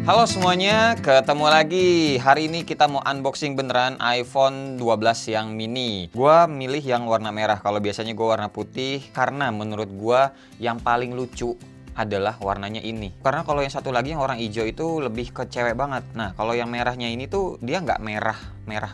Halo semuanya, ketemu lagi. Hari ini kita mau unboxing beneran iPhone 12 yang mini. Gua milih yang warna merah, kalau biasanya gua warna putih, karena menurut gua yang paling lucu adalah warnanya ini. Karena kalau yang satu lagi yang orang hijau itu lebih ke cewek banget. Nah, kalau yang merahnya ini tuh dia nggak merah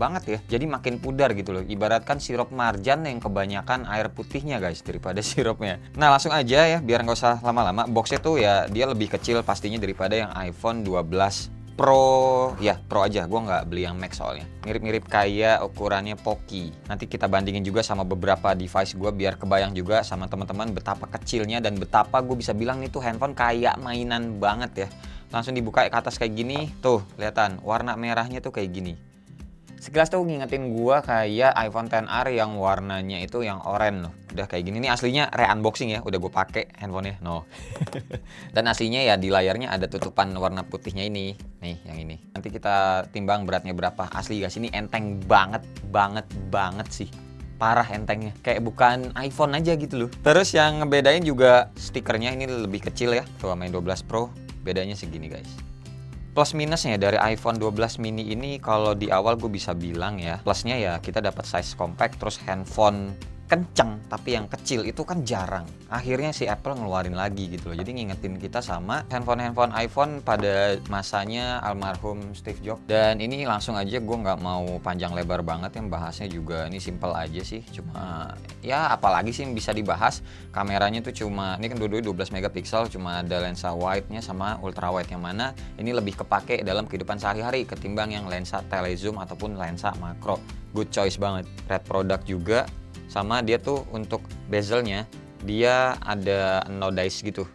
banget ya, jadi makin pudar gitu loh, ibaratkan sirup marjan yang kebanyakan air putihnya guys daripada sirupnya. Nah langsung aja ya, biar nggak usah lama-lama. Boxnya tuh ya dia lebih kecil pastinya daripada yang iPhone 12 Pro ya, Pro aja, gua nggak beli yang Max soalnya. Mirip-mirip kayak ukurannya Pocky. Nanti kita bandingin juga sama beberapa device gua biar kebayang juga sama teman-teman betapa kecilnya dan betapa gue bisa bilang nih tuh handphone kayak mainan banget ya. Langsung dibuka ke atas kayak gini, tuh kelihatan warna merahnya tuh kayak gini. Sekilas tuh ngingetin gua kayak iPhone XR yang warnanya itu yang oranye loh. Udah kayak gini, ini aslinya re-unboxing ya, udah gue pake handphonenya, no. Dan aslinya ya di layarnya ada tutupan warna putihnya ini. Nih yang ini. Nanti kita timbang beratnya berapa. Asli guys, ini enteng banget sih. Parah entengnya, kayak bukan iPhone aja gitu loh. Terus yang ngebedain juga stikernya, ini lebih kecil ya. Tuh sama 12 Pro, bedanya segini guys. Plus minusnya dari iPhone 12 mini ini, kalau di awal gue bisa bilang ya, plusnya ya kita dapat size compact, terus handphone kenceng tapi yang kecil itu kan jarang. Akhirnya si Apple ngeluarin lagi gitu loh, jadi ngingetin kita sama handphone-handphone iPhone pada masanya almarhum Steve Jobs. Dan ini langsung aja, gue nggak mau panjang lebar banget yang bahasnya, juga ini simple aja sih, cuma ya apalagi sih yang bisa dibahas. Kameranya tuh cuma, ini kan dua-duanya 12 megapiksel, cuma ada lensa wide-nya sama ultra wide, yang mana ini lebih kepake dalam kehidupan sehari-hari ketimbang yang lensa telezoom ataupun lensa makro. Good choice banget. Red product juga, sama dia tuh untuk bezelnya dia ada no dice gitu,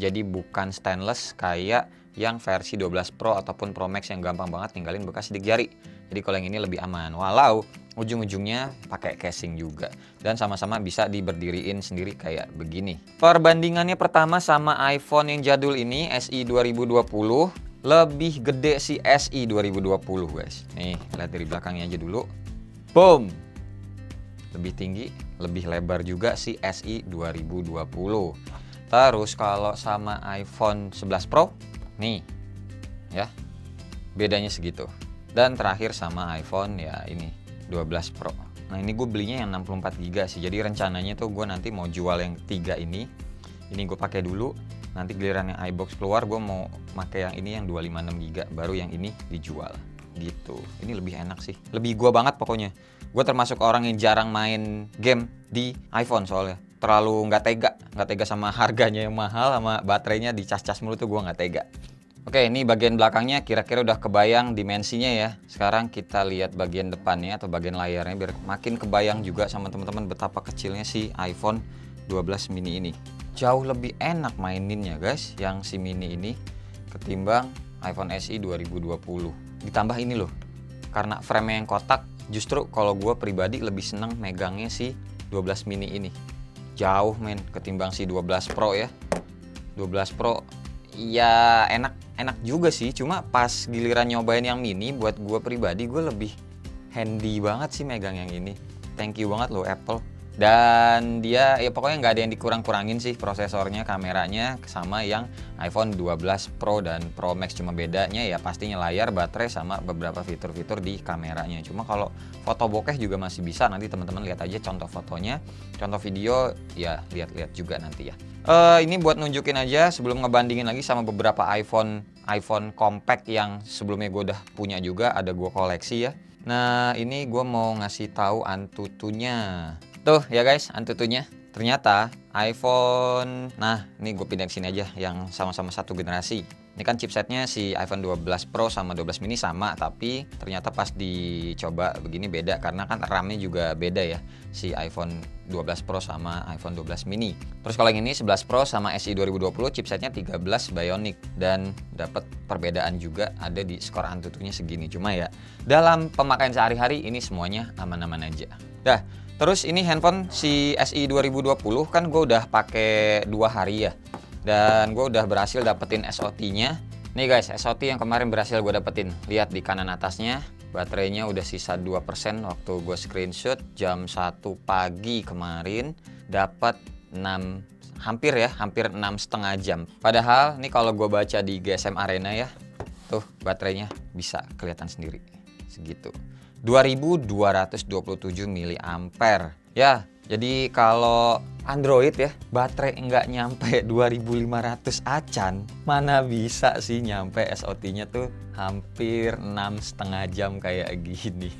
jadi bukan stainless kayak yang versi 12 Pro ataupun Pro Max yang gampang banget ninggalin bekas sidik jari. Jadi kalau yang ini lebih aman, walau ujung-ujungnya pakai casing juga, dan sama-sama bisa diberdiriin sendiri kayak begini. Perbandingannya pertama sama iPhone yang jadul ini, SE 2020 lebih gede si SE 2020 guys. Nih lihat dari belakangnya aja dulu, boom, lebih tinggi, lebih lebar juga si SE 2020. Terus kalau sama iPhone 11 Pro, nih ya, bedanya segitu. Dan terakhir sama iPhone ya ini 12 Pro. Nah ini gue belinya yang 64GB sih, jadi rencananya tuh gue nanti mau jual yang ketiga ini. Ini gue pakai dulu, nanti giliran yang iBox keluar gue mau pakai yang ini yang 256GB, baru yang ini dijual gitu. Ini lebih enak sih, lebih gua banget pokoknya. Gua termasuk orang yang jarang main game di iPhone soalnya, terlalu nggak tega sama harganya yang mahal, sama baterainya dicas-cas mulu tuh gua nggak tega. Oke, ini bagian belakangnya kira-kira udah kebayang dimensinya ya. Sekarang kita lihat bagian depannya atau bagian layarnya biar makin kebayang juga sama teman-teman betapa kecilnya si iPhone 12 mini ini. Jauh lebih enak maininnya guys yang si mini ini ketimbang iPhone SE 2020. Ditambah ini loh, karena frame yang kotak, justru kalau gue pribadi lebih seneng megangnya si 12 mini ini. Jauh men, ketimbang si 12 Pro ya. 12 Pro ya enak juga sih, cuma pas giliran nyobain yang mini, buat gue pribadi gue lebih handy banget sih megang yang ini. Thank you banget loh Apple. Dan dia ya pokoknya nggak ada yang dikurang-kurangin sih, prosesornya, kameranya sama yang iPhone 12 Pro dan Pro Max, cuma bedanya ya pastinya layar, baterai, sama beberapa fitur-fitur di kameranya. Cuma kalau foto bokeh juga masih bisa, nanti teman-teman lihat aja contoh fotonya, contoh video ya lihat-lihat juga nanti ya. Ini buat nunjukin aja sebelum ngebandingin lagi sama beberapa iPhone compact yang sebelumnya gue udah punya juga, ada gue koleksi ya. Nah ini gue mau ngasih tahu Antutunya. Tuh ya guys, Antutunya. Ternyata iPhone, nah ini gue pindahin sini aja yang sama-sama satu generasi. Ini kan chipsetnya si iPhone 12 Pro sama 12 mini sama, tapi ternyata pas dicoba begini beda, karena kan RAM-nya juga beda ya, si iPhone 12 Pro sama iPhone 12 mini. Terus kalau yang ini 11 Pro sama SE 2020 chipsetnya 13 Bionic, dan dapat perbedaan juga ada di skor Antutunya segini. Cuma ya dalam pemakaian sehari-hari ini semuanya aman-aman aja. Dah. Terus ini handphone si SE 2020 kan gue udah pakai 2 hari ya, dan gue udah berhasil dapetin SOT-nya. Nih guys, SOT yang kemarin berhasil gue dapetin. Lihat di kanan atasnya, baterainya udah sisa 2% waktu gue screenshot jam 1 pagi kemarin, dapat 6, hampir 6,5 jam. Padahal nih kalau gue baca di GSM Arena ya, Tuh baterainya bisa kelihatan sendiri segitu. 2227 mAh. Ya, jadi kalau Android ya, baterai nggak nyampe 2500 acan, mana bisa sih nyampe SOT-nya tuh hampir 6,5 jam kayak gini.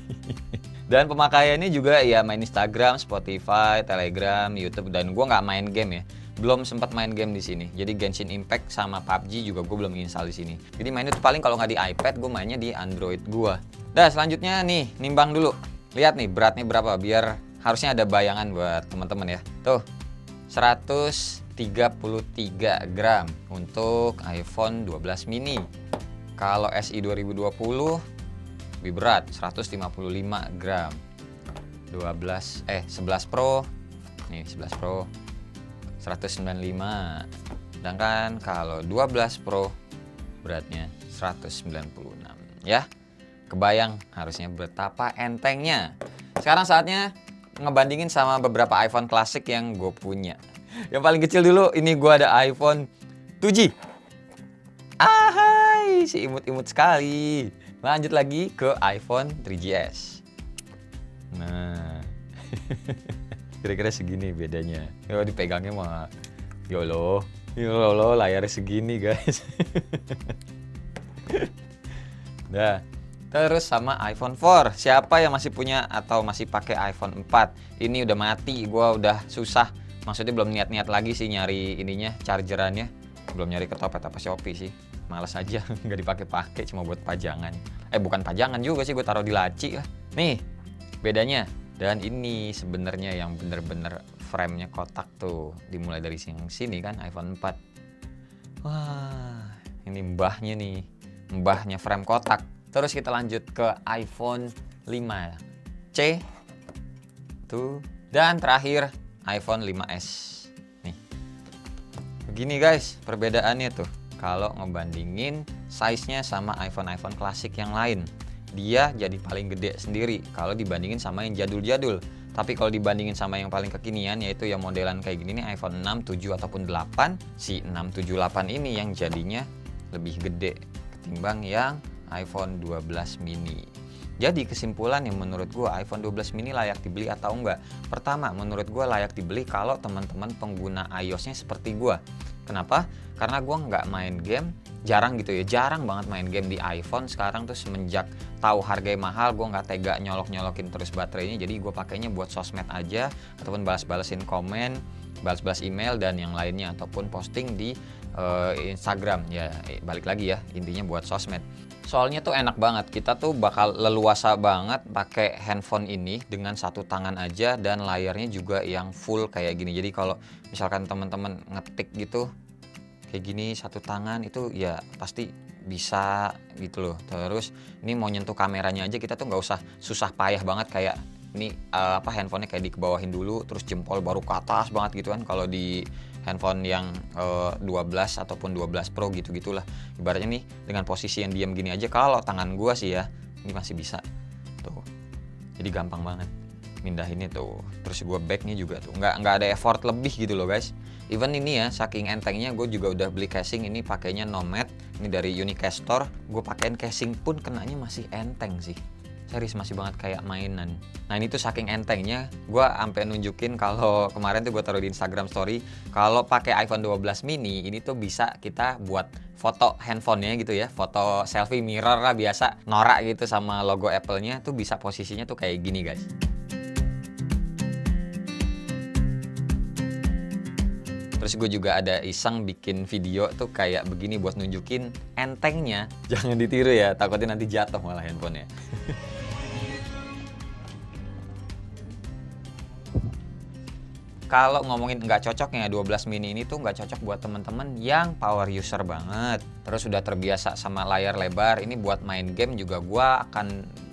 Dan pemakaiannya juga ya main Instagram, Spotify, Telegram, YouTube, dan gue nggak main game ya. Belum sempat main game di sini. Jadi Genshin Impact sama PUBG juga gue belum install di sini. Jadi mainnya tuh paling kalau nggak di iPad, gue mainnya di Android gue. Dah, selanjutnya nih nimbang dulu. Lihat nih beratnya berapa biar harusnya ada bayangan buat teman-teman ya. Tuh 133 gram untuk iPhone 12 mini. Kalau SE 2020 lebih berat 155 gram. 11 Pro. Nih 11 Pro 195, sedangkan kalau 12 Pro beratnya 196 ya. Kebayang harusnya betapa entengnya. Sekarang saatnya ngebandingin sama beberapa iPhone klasik yang gue punya. Yang paling kecil dulu, ini gue ada iPhone 2G. Ahai, si imut-imut sekali. Lanjut lagi ke iPhone 3GS. Nah, kira-kira segini bedanya. Kalau dipegangnya mah ya Allah, layarnya segini guys. Nah, terus sama iPhone 4. Siapa yang masih punya atau masih pakai iPhone 4? Ini udah mati, gua udah susah. Maksudnya belum niat-niat lagi sih nyari ininya, chargerannya. Belum nyari ketopet apa Shopee sih. Males aja, nggak dipakai-pakai, cuma buat pajangan. Bukan pajangan juga sih, gue taruh di laci lah. Nih, bedanya. Dan ini sebenarnya yang bener-bener frame-nya kotak tuh. Dimulai dari sini kan iPhone 4. Wah, ini mbahnya nih. Mbahnya frame kotak. Terus kita lanjut ke iPhone 5C. Tuh. Dan terakhir iPhone 5S. Nih. Begini guys perbedaannya tuh. Kalau ngebandingin size-nya sama iPhone-iPhone klasik yang lain. Dia jadi paling gede sendiri kalau dibandingin sama yang jadul-jadul. Tapi kalau dibandingin sama yang paling kekinian, yaitu yang modelan kayak gini nih, iPhone 6, 7, ataupun 8, si 6, 7, 8 ini yang jadinya lebih gede ketimbang yang iPhone 12 mini. Jadi kesimpulannya menurut gue, iPhone 12 mini layak dibeli atau enggak? Pertama, menurut gue layak dibeli kalau teman-teman pengguna iOS-nya seperti gue. Kenapa? Karena gue nggak main game, jarang gitu ya, jarang banget main game di iPhone sekarang tuh semenjak tahu harganya mahal, gue nggak tega nyolokin terus baterainya, jadi gue pakainya buat sosmed aja ataupun balas-balesin komen, balas-balas email dan yang lainnya, ataupun posting di Instagram ya. Balik lagi ya, intinya buat sosmed. Soalnya tuh enak banget, kita tuh bakal leluasa banget pakai handphone ini dengan satu tangan aja, dan layarnya juga yang full kayak gini. Jadi kalau misalkan teman-teman ngetik gitu kayak gini satu tangan itu ya pasti bisa gitu loh. Terus ini mau nyentuh kameranya aja kita tuh nggak usah susah payah banget kayak ini handphonenya kayak dikebawahin dulu terus jempol baru ke atas banget gitu kan. Kalau di handphone yang 12 ataupun 12 Pro gitu-gitulah ibaratnya nih, dengan posisi yang diam gini aja kalau tangan gua sih ya ini masih bisa tuh, jadi gampang banget mindahinnya tuh. Terus gue backnya juga tuh nggak ada effort lebih gitu loh guys. Even ini ya saking entengnya gue juga udah beli casing ini, pakainya Nomad ini dari Unicast Store. Gue pakein casing pun kenanya masih enteng sih, serius masih banget kayak mainan. Nah ini tuh saking entengnya gue sampai nunjukin kalau kemarin tuh gue taruh di Instagram Story kalau pakai iPhone 12 mini ini tuh bisa kita buat foto handphonenya gitu ya, foto selfie mirror lah biasa, norak gitu sama logo Apple-nya tuh bisa posisinya tuh kayak gini guys. Terus gue juga ada iseng bikin video tuh kayak begini buat nunjukin entengnya. Jangan ditiru ya, takutnya nanti jatuh malah handphonenya. Kalau ngomongin nggak cocoknya, 12 mini ini tuh nggak cocok buat temen-temen yang power user banget. Terus udah terbiasa sama layar lebar, ini buat main game juga gue akan,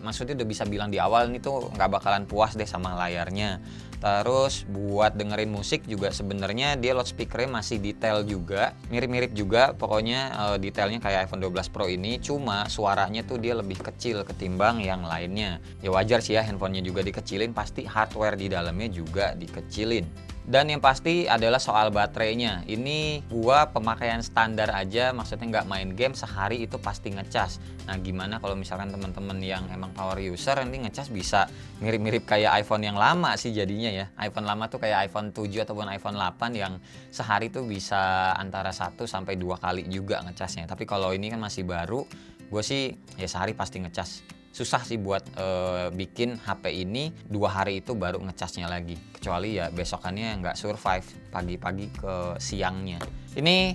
maksudnya udah bisa bilang di awal ini tuh nggak bakalan puas deh sama layarnya. Terus buat dengerin musik juga sebenarnya dia loudspeakernya masih detail juga, mirip-mirip juga pokoknya detailnya kayak iPhone 12 Pro ini, cuma suaranya tuh dia lebih kecil ketimbang yang lainnya. Ya wajar sih ya, handphonenya juga dikecilin, pasti hardware di dalamnya juga dikecilin. Dan yang pasti adalah soal baterainya. Ini gua pemakaian standar aja, maksudnya nggak main game, sehari itu pasti ngecas. Nah gimana kalau misalkan teman-teman yang emang power user, nanti ngecas bisa mirip-mirip kayak iPhone yang lama sih jadinya ya. iPhone lama tuh kayak iPhone 7 ataupun iPhone 8 yang sehari tuh bisa antara 1 sampai 2 kali juga ngecasnya. Tapi kalau ini kan masih baru, gue sih ya sehari pasti ngecas. Susah sih buat bikin HP ini 2 hari itu baru ngecasnya lagi, kecuali ya besokannya nggak survive pagi-pagi ke siangnya. Ini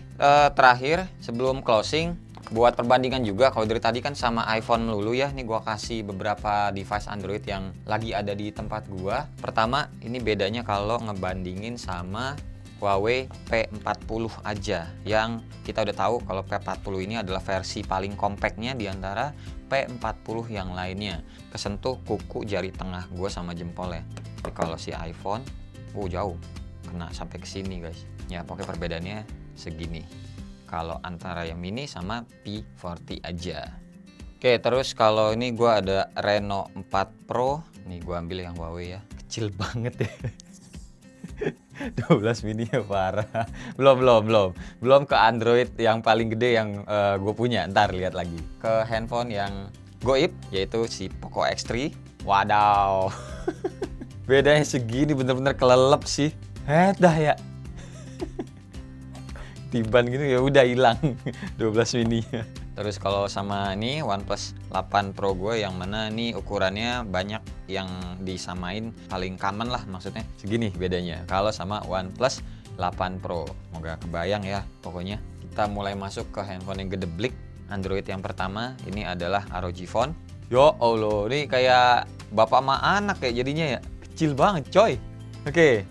terakhir sebelum closing, buat perbandingan juga. Kalau dari tadi kan sama iPhone melulu ya, ini gua kasih beberapa device Android yang lagi ada di tempat gua. Pertama, ini bedanya kalau ngebandingin sama Huawei P40 aja, yang kita udah tahu kalau P40 ini adalah versi paling kompaknya di antara P40 yang lainnya. Kesentuh kuku jari tengah gue sama jempolnya. Tapi kalau si iPhone, jauh, kena sampai ke sini guys. Ya pokoknya perbedaannya segini. Kalau antara yang mini sama P40 aja. Oke, terus kalau ini gue ada Reno 4 Pro. Nih gue ambil yang Huawei ya. Kecil banget ya. 12 mini ya parah. Belum ke Android yang paling gede yang gue punya. Ntar lihat lagi ke handphone yang goib, yaitu si Poco X3. Wadaw. Bedanya segini, bener-bener kelelep sih. Dah ya. Tiban gitu ya udah hilang 12 mininya. Terus kalau sama ini OnePlus 8 Pro gue, yang mana nih ukurannya banyak yang disamain, paling common lah maksudnya. Segini bedanya kalau sama OnePlus 8 Pro. Moga kebayang ya pokoknya. Kita mulai masuk ke handphone yang gedeblik Android yang pertama. Ini adalah ROG Phone. Yo Allah, ini kayak bapak sama anak ya jadinya ya. Kecil banget coy. Oke,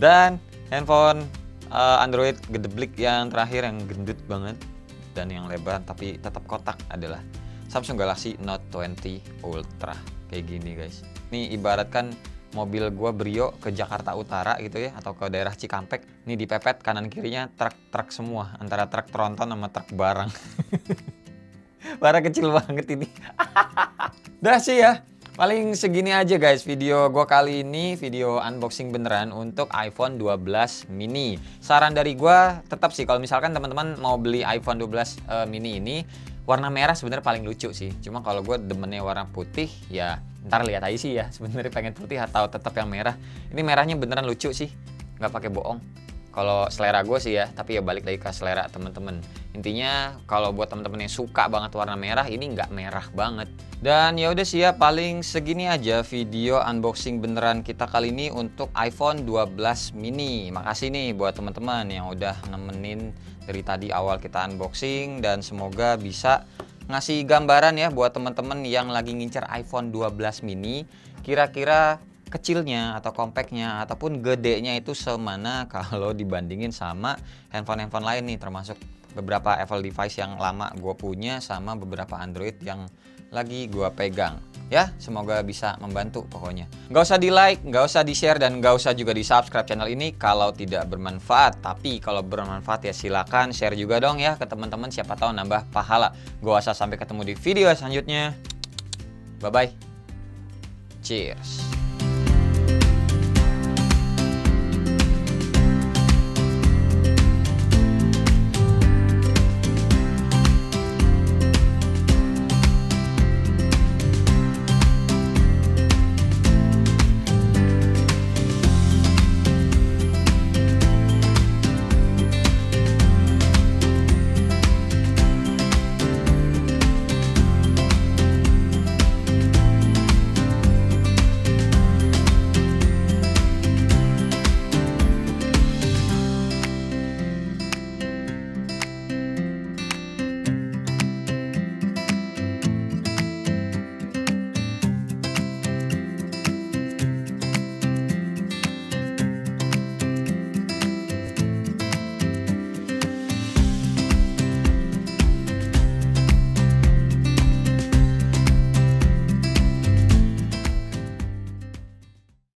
dan handphone Android gedeblik yang terakhir, yang gendut banget dan yang lebar tapi tetap kotak, adalah Samsung Galaxy Note 20 Ultra. Kayak gini guys. Ini ibaratkan mobil gua Brio ke Jakarta Utara gitu ya, atau ke daerah Cikampek. Ini dipepet kanan kirinya truk-truk semua, antara truk tronton sama truk barang. Barang kecil banget ini. Dah sih ya. Paling segini aja guys video gue kali ini, video unboxing beneran untuk iPhone 12 mini. Saran dari gue tetap sih, kalau misalkan teman-teman mau beli iPhone 12 mini ini, warna merah sebenarnya paling lucu sih. Cuma kalau gue demennya warna putih ya, ntar lihat aja sih ya sebenarnya pengen putih atau tetap yang merah. Ini merahnya beneran lucu sih, nggak pakai bohong. Kalau selera gue sih ya, tapi ya balik lagi ke selera temen-temen. Intinya kalau buat temen-temen yang suka banget warna merah, ini nggak merah banget. Dan ya udah sih ya, paling segini aja video unboxing beneran kita kali ini untuk iPhone 12 mini. Makasih nih buat teman-teman yang udah nemenin dari tadi awal kita unboxing, dan semoga bisa ngasih gambaran ya buat teman-teman yang lagi ngincer iPhone 12 mini. Kira-kira kecilnya atau kompaknya ataupun gedenya itu semana kalau dibandingin sama handphone-handphone lain nih, termasuk beberapa Apple device yang lama gue punya sama beberapa Android yang lagi gue pegang. Ya semoga bisa membantu pokoknya. Nggak usah di like, nggak usah di share, dan nggak usah juga di subscribe channel ini kalau tidak bermanfaat. Tapi kalau bermanfaat ya silahkan share juga dong ya ke teman-teman, siapa tahu nambah pahala. Gue Asa, sampai ketemu di video selanjutnya. Bye bye. Cheers.